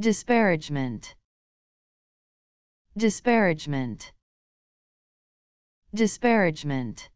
Disparagement. Disparagement. Disparagement.